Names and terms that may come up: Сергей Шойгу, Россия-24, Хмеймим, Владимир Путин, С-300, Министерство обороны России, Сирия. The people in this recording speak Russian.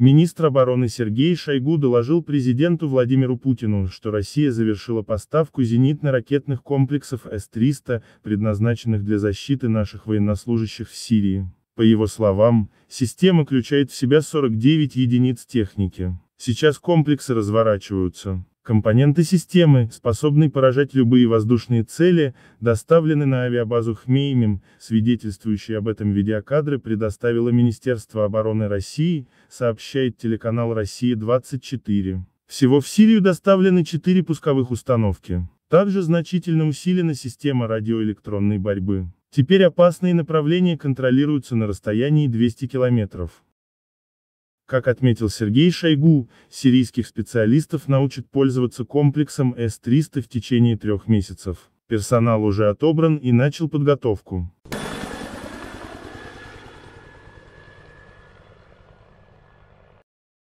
Министр обороны Сергей Шойгу доложил президенту Владимиру Путину, что Россия завершила поставку зенитно-ракетных комплексов С-300, предназначенных для защиты наших военнослужащих в Сирии. По его словам, система включает в себя 49 единиц техники. Сейчас комплексы разворачиваются. Компоненты системы, способные поражать любые воздушные цели, доставлены на авиабазу Хмеймим. Свидетельствующие об этом видеокадры предоставило Министерство обороны России, сообщает телеканал «Россия-24». Всего в Сирию доставлены 4 пусковых установки. Также значительно усилена система радиоэлектронной борьбы. Теперь опасные направления контролируются на расстоянии 200 километров. Как отметил Сергей Шойгу, сирийских специалистов научат пользоваться комплексом С-300 в течение 3 месяцев. Персонал уже отобран и начал подготовку.